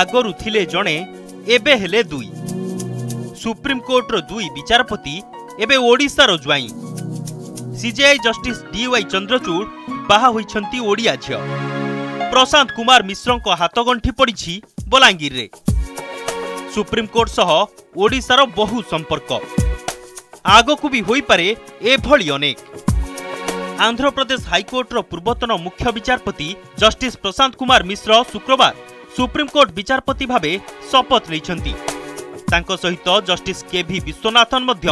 आगरु थिले जणे एबे हेले दुई। सुप्रीम कोर्टर दुई विचारपति एबे ओडिशार ज्वाई। CJI justice D Y Chandrachud बाहा होइछंती ओडिया झियो। प्रशांत कुमार मिश्रको हाथगंठी पड़ी बलांगीर रे। सुप्रीम कोर्ट सह ओडिशार बहु संपर्क आगकू भी होई पारे एभली अनेक। आंध्र प्रदेश हाईकोर्टर पूर्वतन मुख्य विचारपति जस्टिस प्रशांत कुमार मिश्र शुक्रवार सुप्रीम कोर्ट विचारपति भावे शपथ लेइछंती। तांको सहित जस्टिस के भी विश्वनाथन मध्य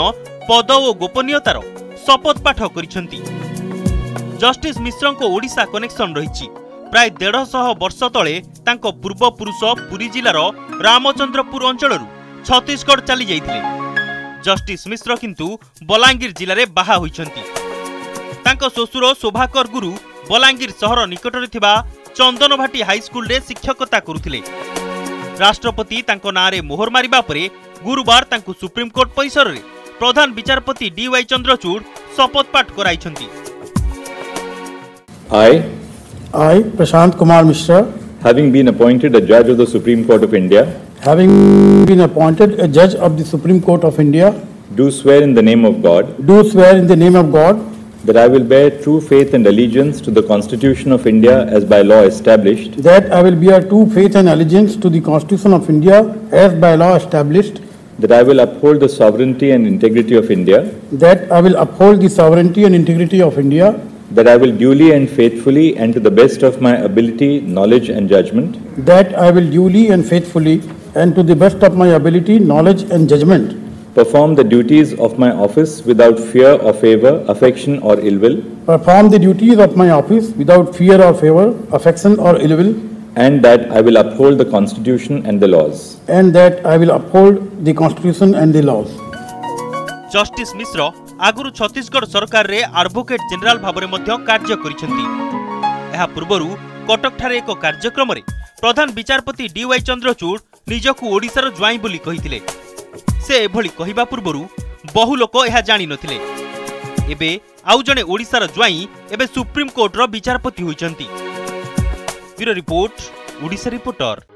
पद और गोपनीयतार शपथ पाठ करिछंती। जस्टिस मिश्रको ओडिशा कनेक्शन रही। प्राय 150 वर्ष तले तांको पूर्वपुरुष पुरी जिलार रामचंद्रपुर अंचलरू छत्तीसगढ़ चली जाइथिले। जस्टिस मिश्र किंतु बलांगीर जिले में बाहा होइछंती। तांको ससुर शोभाकर गुरु बलांगीर सहर निकटरे थिबा चंदनभाटी हाईस्कूल रे शिक्षकता करुथिले। राष्ट्रपति तांको नारे मोहर मारिबा परे गुरुवार तांको सुप्रीम कोर्ट परिसर रे प्रधान विचारपति डी वाई चंद्रचूड़ शपथ पाठ कराइछंती। I Prashant Kumar Mishra, having been appointed a judge of the Supreme Court of India, do swear in the name of God, that I will bear true faith and allegiance to the Constitution of India as by law established. That I will bear true faith and allegiance to the Constitution of India as by law established. That I will uphold the sovereignty and integrity of India. That I will uphold the sovereignty and integrity of India. That I will duly and faithfully and to the best of my ability, knowledge and judgment. That I will duly and faithfully and to the best of my ability, knowledge and judgment. Perform the duties of my office without fear or favor, affection or ill will. Perform the duties of my office without fear or favor, affection or ill will. And that I will uphold the Constitution and the laws. And that I will uphold the Constitution and the laws. Justice Misra aguru Chhattisgarh sarkar re advocate general bhabare madhya karya karichanti. Eha purbaru Kotak thare eko karyakram re pradhan bicharpati D Y Chandrachud nijaku Odisha ro jwai boli kahithile। से एभली कहवा पूर्वर बहु लोक यह जानी नथिले। एबे आउ जने ओडिसार ज्वाई एबे सुप्रीम कोर्टर विचारपति होइछंती। Bureau report, Odisha reporter.